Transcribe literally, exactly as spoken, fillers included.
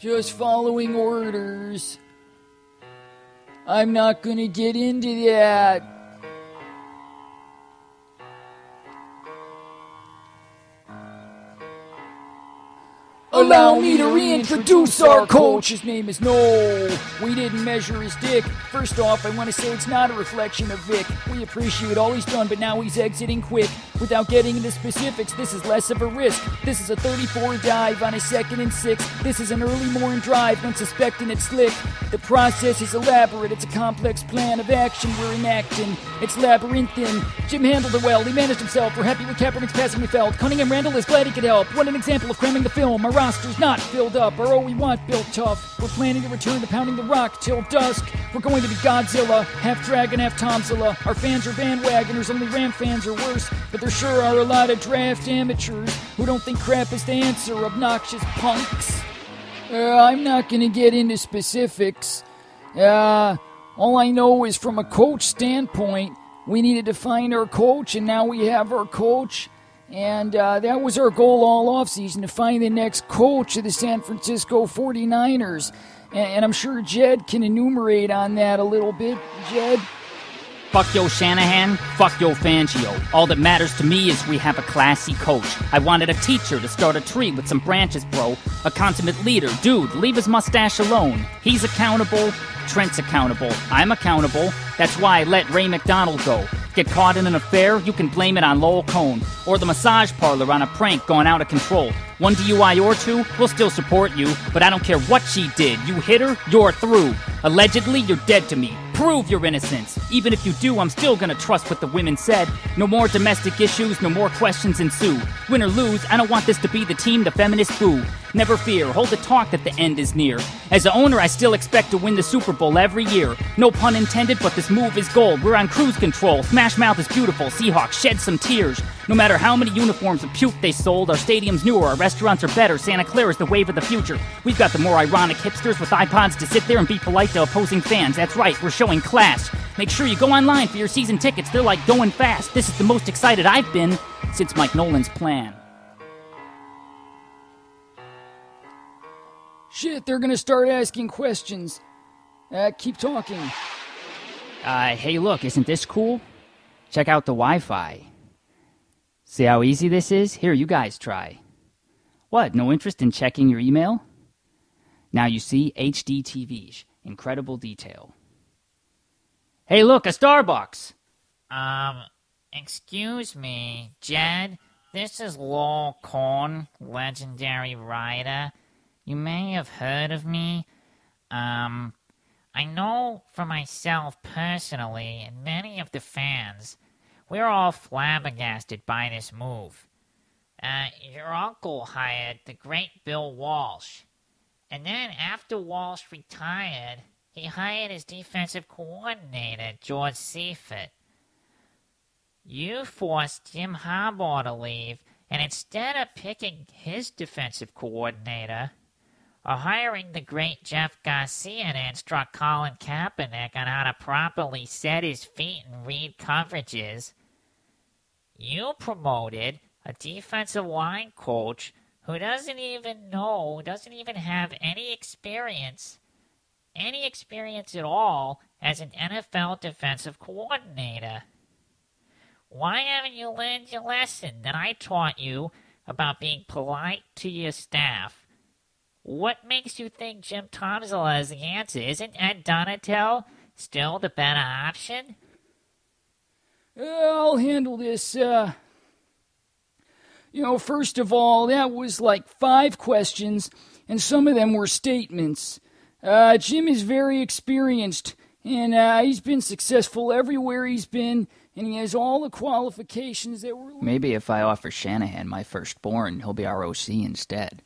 just following orders. I'm not going to get into that. Allow me to reintroduce our coach. His name is Noel. We didn't measure his dick. First off, I want to say it's not a reflection of Vic. We appreciate all he's done, but now he's exiting quick. Without getting into specifics, this is less of a risk. This is a thirty-four dive on a second and six. This is an early morning drive when suspecting it's slick. The process is elaborate. It's a complex plan of action we're enacting. It's labyrinthine. Jim handled it well. He managed himself. We're happy with Kaepernick's passing we felt. Cunningham Randall is glad he could help. What an example of cramming the film. Our roster's not filled up. Our all we want built tough. We're planning to return to pounding the rock till dusk. We're going to be Godzilla, half dragon, half Tomsula. Our fans are bandwagoners. Only Ram fans are worse. But there sure are a lot of draft amateurs who don't think crap is the answer. Obnoxious punks. Uh, I'm not going to get into specifics. Uh, all I know is from a coach standpoint, we needed to find our coach, and now we have our coach. And uh, that was our goal all offseason, to find the next coach of the San Francisco forty-niners. And, and I'm sure Jed can enumerate on that a little bit. Jed? Fuck yo Shanahan, fuck yo Fangio. All that matters to me is we have a classy coach. I wanted a teacher to start a tree with some branches, bro. A consummate leader. Dude, leave his mustache alone. He's accountable. Trent's accountable. I'm accountable. That's why I let Ray McDonald go. Get caught in an affair, you can blame it on Lowell Cohn. Or the massage parlor on a prank gone out of control. One D U I or two, we'll still support you. But I don't care what she did. You hit her, you're through. Allegedly, you're dead to me. Prove your innocence. Even if you do, I'm still gonna trust what the women said. No more domestic issues, no more questions ensue. Win or lose, I don't want this to be the team the feminists boo. Never fear, hold the talk that the end is near. As the owner, I still expect to win the Super Bowl every year. No pun intended, but this move is gold. We're on cruise control. Smash Mouth is beautiful. Seahawks shed some tears. No matter how many uniforms of puke they sold, our stadium's newer, our restaurants are better. Santa Clara is the wave of the future. We've got the more ironic hipsters with iPods to sit there and be polite to opposing fans. That's right, we're showing class. Make sure you go online for your season tickets. They're like going fast. This is the most excited I've been since Mike Nolan's plan. Shit, they're gonna start asking questions. Uh, keep talking. Uh, hey look, isn't this cool? Check out the Wi-Fi. See how easy this is? Here, you guys try. What, no interest in checking your email? Now you see H D T Vs. Incredible detail. Hey, look, a Starbucks. Um, excuse me, Jed. This is Lowell Cohn, legendary writer. You may have heard of me. Um, I know for myself personally, and many of the fans, we're all flabbergasted by this move. Uh, your uncle hired the great Bill Walsh. And then after Walsh retired, he hired his defensive coordinator, George Seifert. You forced Jim Harbaugh to leave, and instead of picking his defensive coordinator, or hiring the great Jeff Garcia to instruct Colin Kaepernick on how to properly set his feet and read coverages, you promoted a defensive line coach who doesn't even know, doesn't even have any experience any experience at all as an N F L defensive coordinator. Why haven't you learned your lesson that I taught you about being polite to your staff? What makes you think Jim Tomsula is the answer? Isn't Ed Donatel still the better option? I'll handle this. Uh, you know, first of all, that was like five questions, and some of them were statements. Uh, Jim is very experienced, and uh, he's been successful everywhere he's been, and he has all the qualifications that were... Maybe if I offer Shanahan my firstborn, he'll be our O C instead.